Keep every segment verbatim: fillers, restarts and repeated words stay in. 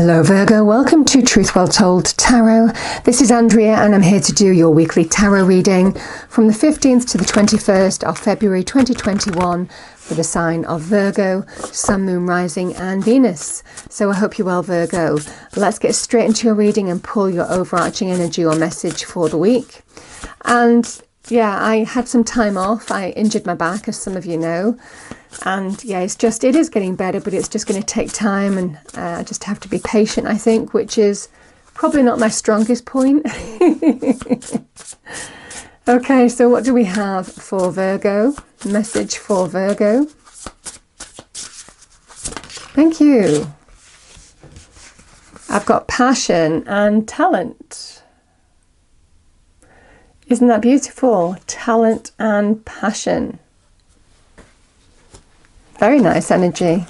Hello Virgo, welcome to Truth Well Told Tarot. This is Andrea and I'm here to do your weekly tarot reading from the fifteenth to the twenty-first of February twenty twenty-one for the sign of Virgo, Sun, Moon, Rising and Venus. So I hope you're well Virgo. Let's get straight into your reading and pull your overarching energy or message for the week. And yeah, I had some time off. I injured my back, as some of you know. And yeah, it's just, it is getting better, but it's just going to take time, and uh, I just have to be patient, I think, which is probably not my strongest point. Okay, so what do we have for Virgo? Message for Virgo. Thank you. I've got passion and talent. Isn't that beautiful? Talent and passion. Very nice energy.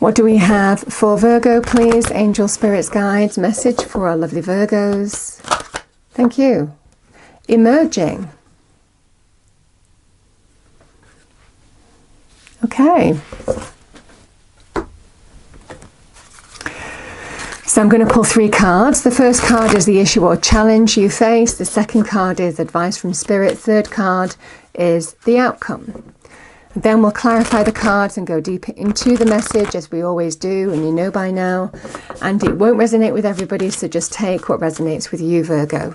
What do we have for Virgo, please? Angel, spirits, guides, message for our lovely Virgos. Thank you. Emerging. Okay. So I'm going to pull three cards. The first card is the issue or challenge you face. The second card is advice from spirit. Third card is the outcome. And then we'll clarify the cards and go deeper into the message, as we always do, and you know by now. And it won't resonate with everybody, so just take what resonates with you, Virgo.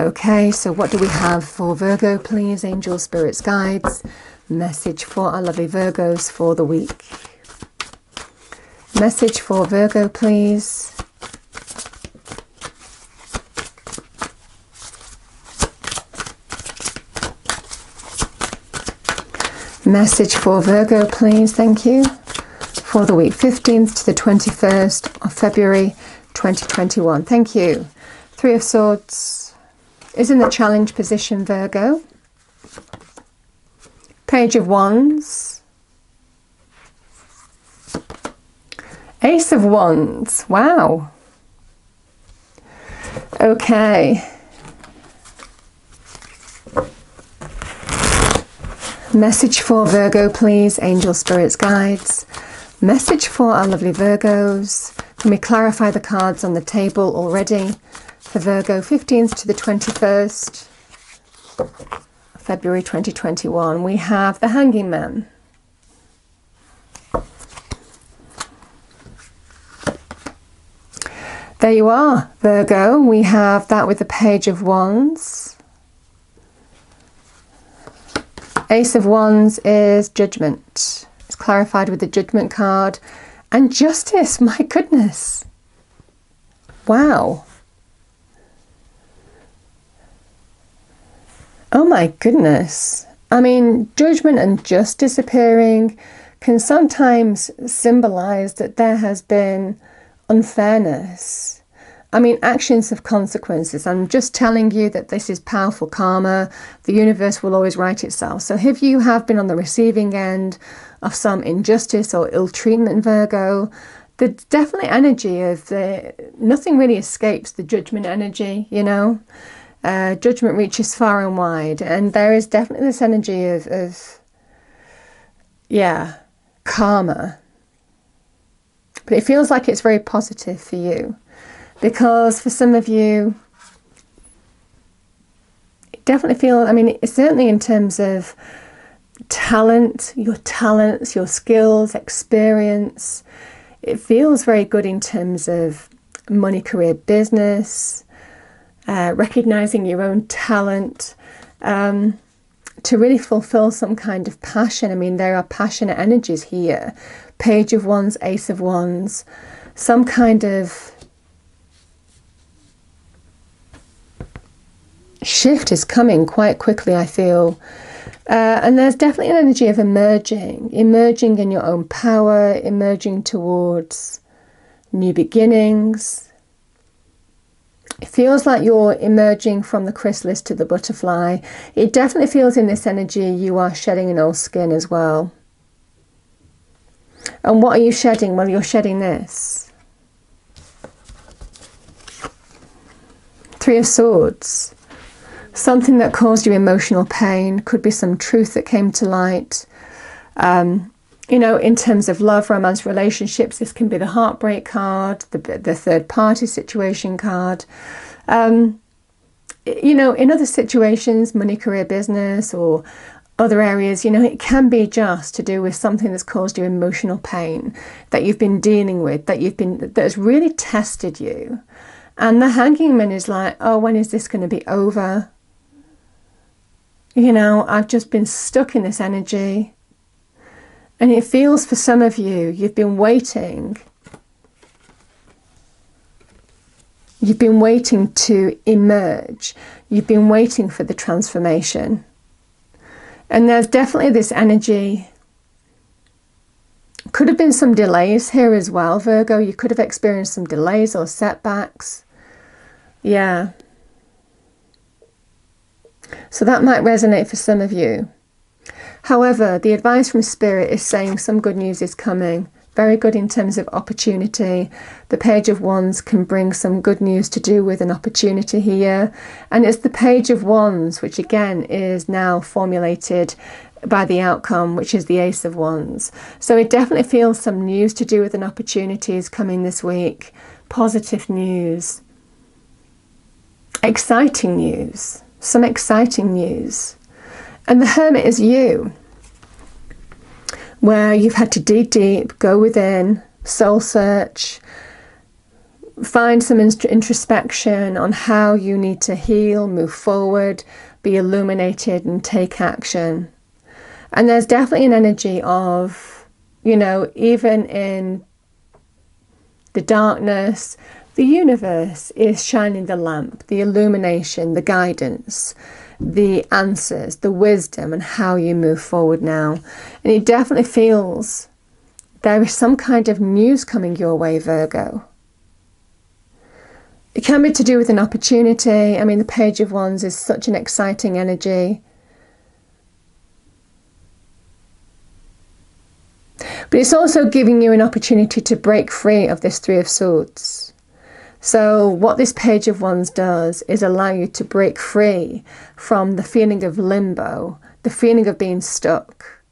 Okay, so what do we have for Virgo, please? Angel, spirits, guides, message for our lovely Virgos for the week. Message for Virgo, please. Message for Virgo, please. Thank you. For the week fifteenth to the twenty-first of February twenty twenty-one. Thank you. Three of Swords is in the challenge position, Virgo. Page of Wands. Ace of Wands. Wow. Okay. Message for Virgo, please. Angel, spirits, guides. Message for our lovely Virgos. Can we clarify the cards on the table already for Virgo fifteenth to the twenty-first February twenty twenty-one? We have the Hanging Man. There you are, Virgo. We have that with the Page of Wands. Ace of Wands is Judgment. It's clarified with the Judgment card. And Justice, my goodness. Wow. Oh my goodness. I mean, Judgment and Justice appearing can sometimes symbolize that there has been unfairness. I mean, actions have consequences. I'm just telling you that this is powerful karma. The universe will always right itself. So if you have been on the receiving end of some injustice or ill treatment, Virgo, the definite energy of the, nothing really escapes the judgment energy, you know. Uh, judgment reaches far and wide. And there is definitely this energy of, of yeah, karma. But it feels like it's very positive for you. Because for some of you, it definitely feels, I mean, it's certainly in terms of talent, your talents, your skills, experience, it feels very good in terms of money, career, business, uh, recognizing your own talent, um, to really fulfill some kind of passion. I mean, there are passionate energies here. Page of Wands, Ace of Wands, some kind of shift is coming quite quickly, I feel. Uh, and there's definitely an energy of emerging, emerging in your own power, emerging towards new beginnings. It feels like you're emerging from the chrysalis to the butterfly. It definitely feels in this energy you are shedding an old skin as well. And what are you shedding? Well, you're shedding this. Three of Swords. Something that caused you emotional pain, could be some truth that came to light, um, you know, in terms of love, romance, relationships, this can be the heartbreak card, the, the third party situation card. Um, you know, in other situations, money, career, business, or other areas, you know, it can be just to do with something that's caused you emotional pain that you've been dealing with, that you've been, that has really tested you. And the hanging man is like, oh, when is this going to be over? You know, I've just been stuck in this energy. And it feels for some of you, you've been waiting. You've been waiting to emerge. You've been waiting for the transformation. And there's definitely this energy. Could have been some delays here as well, Virgo. You could have experienced some delays or setbacks. Yeah. So that might resonate for some of you. However, the advice from Spirit is saying some good news is coming. Very good in terms of opportunity. The Page of Wands can bring some good news to do with an opportunity here. And it's the Page of Wands, which again is now formulated by the outcome, which is the Ace of Wands. So it definitely feels some news to do with an opportunity is coming this week. Positive news. Exciting news. Some exciting news. And the Hermit is you, where you've had to dig deep, go within, soul search, find some introspection on how you need to heal, move forward, be illuminated and take action. And there's definitely an energy of, you know, even in the darkness, the universe is shining the lamp, the illumination, the guidance, the answers, the wisdom, and how you move forward now. And it definitely feels there is some kind of news coming your way, Virgo. It can be to do with an opportunity. I mean, the Page of Wands is such an exciting energy. But it's also giving you an opportunity to break free of this Three of Swords. So what this Page of Wands does is allow you to break free from the feeling of limbo, the feeling of being stuck.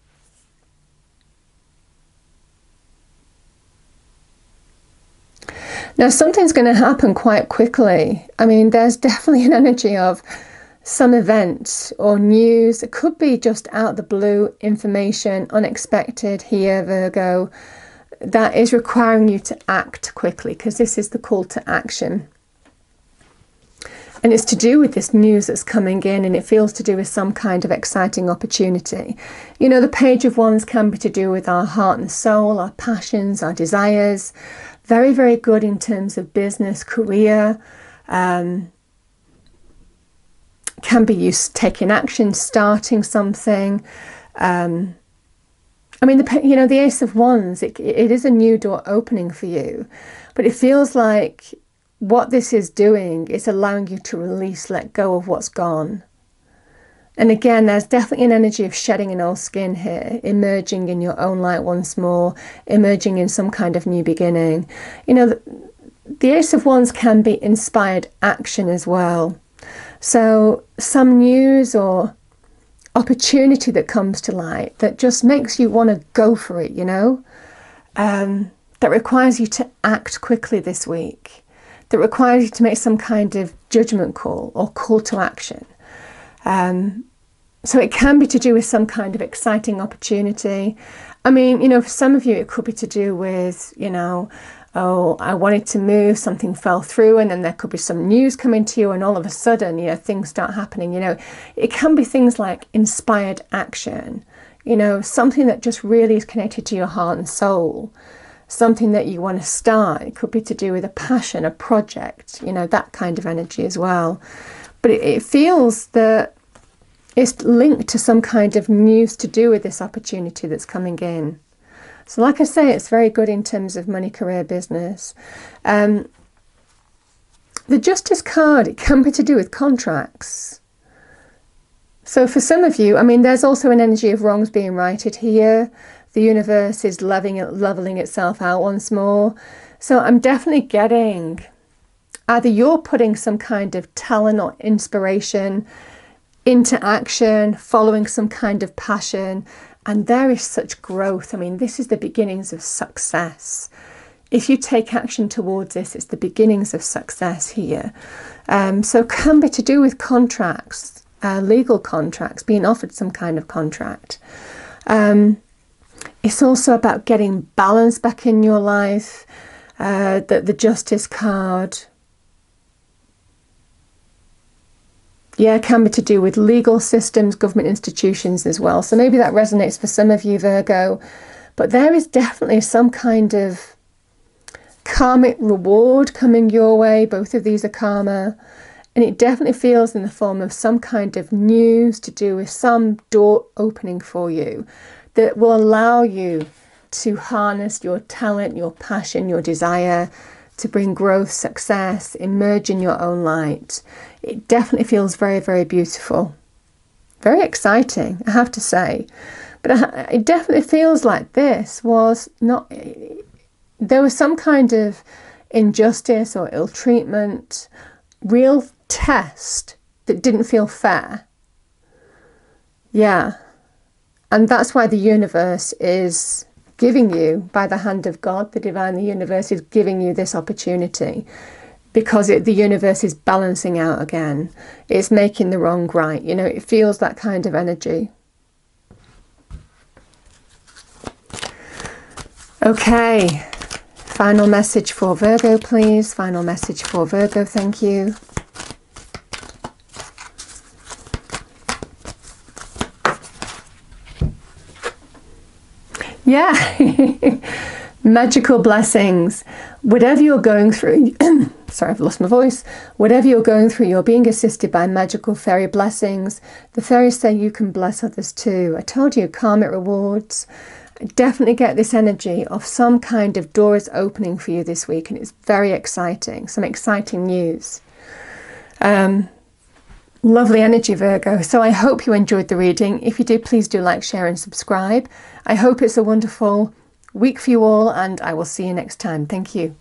Now something's going to happen quite quickly. I mean, there's definitely an energy of some event or news. It could be just out the blue information, unexpected here, Virgo, that is requiring you to act quickly, because this is the call to action. And it's to do with this news that's coming in, and it feels to do with some kind of exciting opportunity. You know, the Page of Wands can be to do with our heart and soul, our passions, our desires. Very, very good in terms of business, career. Um, can be used taking action, starting something. Um, I mean, the, you know, the Ace of Wands, it, it is a new door opening for you. But it feels like what this is doing is allowing you to release, let go of what's gone. And again, there's definitely an energy of shedding an old skin here, emerging in your own light once more, emerging in some kind of new beginning. You know, the, the Ace of Wands can be inspired action as well. So some news or opportunity that comes to light that just makes you want to go for it, you know, um, that requires you to act quickly this week, that requires you to make some kind of judgment call or call to action. Um, so it can be to do with some kind of exciting opportunity. I mean, you know, for some of you, it could be to do with, you know, oh, I wanted to move, something fell through, and then there could be some news coming to you, and all of a sudden, you know, things start happening. You know, it can be things like inspired action, you know, something that just really is connected to your heart and soul, something that you want to start. It could be to do with a passion, a project, you know, that kind of energy as well. But it, it feels that it's linked to some kind of news to do with this opportunity that's coming in. So like I say, it's very good in terms of money, career, business. Um, the Justice card, it can be to do with contracts. So for some of you, I mean, there's also an energy of wrongs being righted here. The universe is leveling, leveling itself out once more. So I'm definitely getting, either you're putting some kind of talent or inspiration into action, following some kind of passion, And there is such growth. I mean, this is the beginnings of success. If you take action towards this, it's the beginnings of success here. Um, so it can be to do with contracts, uh, legal contracts, being offered some kind of contract. Um, it's also about getting balance back in your life, uh, the, the justice card. Yeah, it can be to do with legal systems, government institutions as well. So maybe that resonates for some of you, Virgo. But there is definitely some kind of karmic reward coming your way. Both of these are karma. And it definitely feels in the form of some kind of news to do with some door opening for you that will allow you to harness your talent, your passion, your desire, to bring growth, success, emerge in your own light. It definitely feels very, very beautiful. Very exciting, I have to say. But it definitely feels like this was not... There was some kind of injustice or ill treatment, real test that didn't feel fair. Yeah. And that's why the universe is... giving you, by the hand of God, the divine, the universe is giving you this opportunity, because it, the universe is balancing out again. It's making the wrong right. You know, it feels that kind of energy. Okay, final message for Virgo, please. Final message for Virgo, thank you. Yeah, magical blessings. Whatever you're going through, sorry, I've lost my voice. Whatever you're going through, you're being assisted by magical fairy blessings. The fairies say you can bless others too. I told you, karmic rewards. I definitely get this energy of some kind of door is opening for you this week, and it's very exciting, some exciting news. Um, Lovely energy, Virgo. So I hope you enjoyed the reading. If you did, please do like, share and subscribe. I hope it's a wonderful week for you all, and I will see you next time. Thank you.